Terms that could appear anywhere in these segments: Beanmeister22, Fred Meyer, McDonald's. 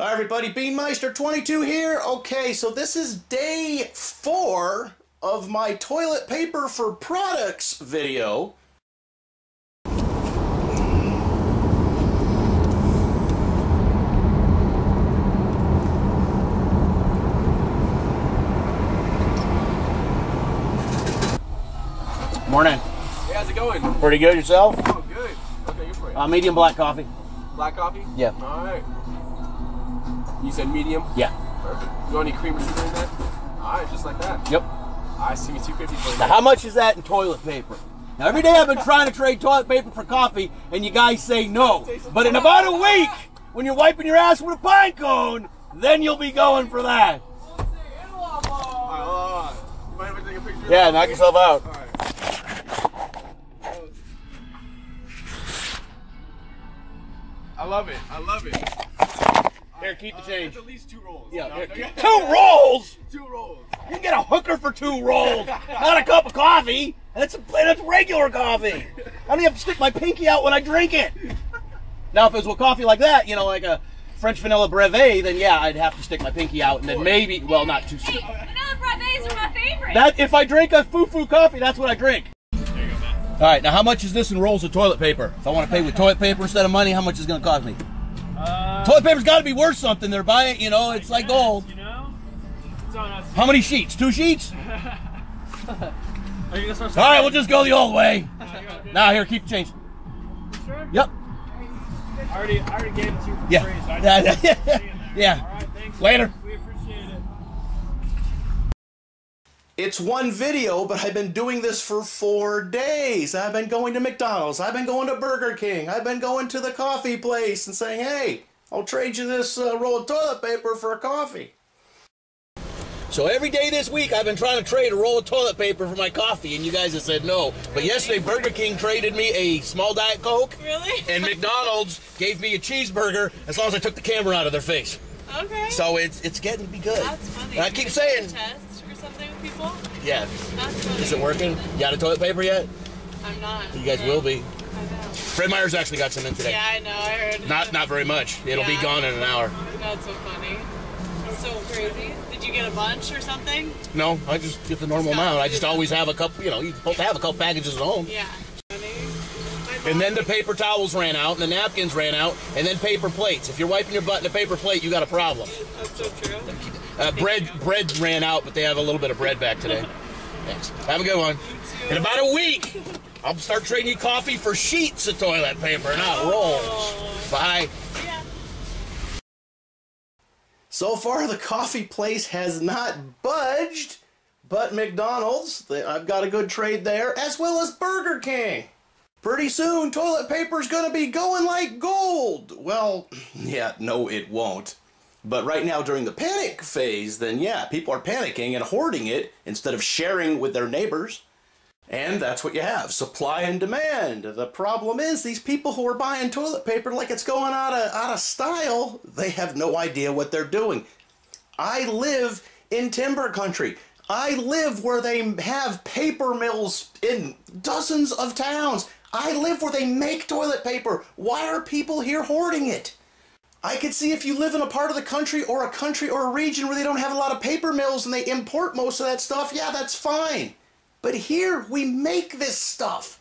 Hi everybody, Beanmeister22 here. Okay, so this is day 4 of my toilet paper for products video. Morning. Hey, how's it going? Pretty good, yourself? Oh, good. Okay, you're pretty. Medium black coffee. Black coffee? Yeah. All right. You said medium? Yeah. Perfect. You want any cream or sugar in that? Alright, just like that. Yep. Alright, see me $2.50 for you. Now how much is that in toilet paper? Now every day I've been trying to trade toilet paper for coffee and you guys say no. But in about a week, when you're wiping your ass with a pine cone, then you'll be going for that. You mind if I take a picture? Yeah, knock yourself out. All right. I love it. I love it. Here, keep the change. That's at least 2 rolls. Yeah, no, here, no. 2 rolls? 2 rolls. You can get a hooker for 2 rolls, not a cup of coffee. That's regular coffee. I don't even have to stick my pinky out when I drink it. Now, if it was with coffee like that, you know, like a French vanilla brevet, then yeah, I'd have to stick my pinky out, and then maybe, well, not too soon. Hey, vanilla brevets are my favorite. That, if I drink a foo-foo coffee, that's what I drink. There you go, man. All right, now how much is this in rolls of toilet paper? If I want to pay with toilet paper instead of money, how much is it going to cost me? Toilet paper's got to be worth something. They're buying, you know, it's like gold. You know? It's on us. How many sheets? 2 sheets? All right, we'll just go the old way. Now, here, keep the change. You sure? Yep. I already gave it to you for free, so I just yeah. All right, thanks. Later. We appreciate it. It's one video, but I've been doing this for 4 days. I've been going to McDonald's. I've been going to Burger King. I've been going to the coffee place and saying, hey, I'll trade you this roll of toilet paper for a coffee. So every day this week, I've been trying to trade a roll of toilet paper for my coffee, and you guys have said no. But yesterday, Burger King traded me a small Diet Coke. Really? And McDonald's gave me a cheeseburger as long as I took the camera out of their face. Okay. So it's getting to be good. That's funny. And I keep saying... something with people? Yeah. Is it working? You got a toilet paper yet? I'm not. You guys will be. I know. Fred Meyer's actually got some in today. Yeah, I know. I heard. Not very much. It'll be gone in an hour. That's so funny. That's so crazy. Did you get a bunch or something? No, I just get the normal amount. I just always have a couple, you know, you're supposed to have a couple packages at home. Yeah. And then the paper towels ran out, and the napkins ran out, and then paper plates. If you're wiping your butt in a paper plate, you got a problem. That's so true. Bread ran out, but they have a little bit of bread back today. Thanks. Have a good one. In about a week, I'll start trading you coffee for sheets of toilet paper, not rolls. Bye. Yeah. So far, the coffee place has not budged, but McDonald's, I've got a good trade there, as well as Burger King. Pretty soon, toilet paper's gonna be going like gold. Well, yeah, no, it won't. But right now, during the panic phase, then yeah, people are panicking and hoarding it instead of sharing with their neighbors. And that's what you have, supply and demand. The problem is these people who are buying toilet paper like it's going out of style, they have no idea what they're doing. I live in timber country. I live where they have paper mills in dozens of towns. I live where they make toilet paper. Why are people here hoarding it? I could see if you live in a part of the country or a region where they don't have a lot of paper mills and they import most of that stuff, yeah, that's fine. But here, we make this stuff.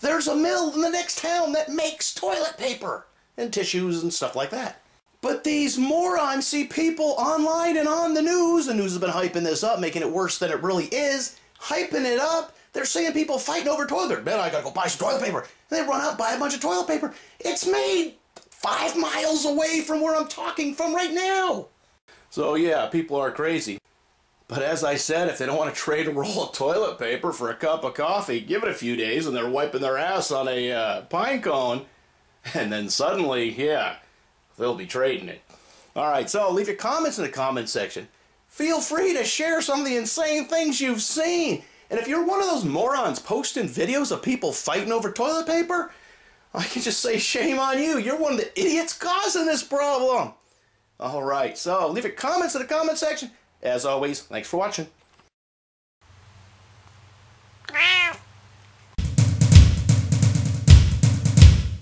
There's a mill in the next town that makes toilet paper and tissues and stuff like that. But these morons see people online and on the news has been hyping this up, making it worse than it really is, hyping it up. They're seeing people fighting over toilet paper. Man, I gotta go buy some toilet paper. And they run out and buy a bunch of toilet paper. It's made 5 miles away from where I'm talking from right now. So yeah, people are crazy. But as I said, if they don't want to trade a roll of toilet paper for a cup of coffee, give it a few days and they're wiping their ass on a pine cone. And then suddenly, yeah, they'll be trading it. All right, so leave your comments in the comment section. Feel free to share some of the insane things you've seen. And if you're one of those morons posting videos of people fighting over toilet paper, I can just say shame on you. You're one of the idiots causing this problem. All right, so leave your comments in the comment section. As always, thanks for watching.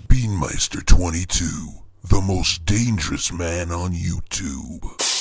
Beanmeister22. the most dangerous man on YouTube.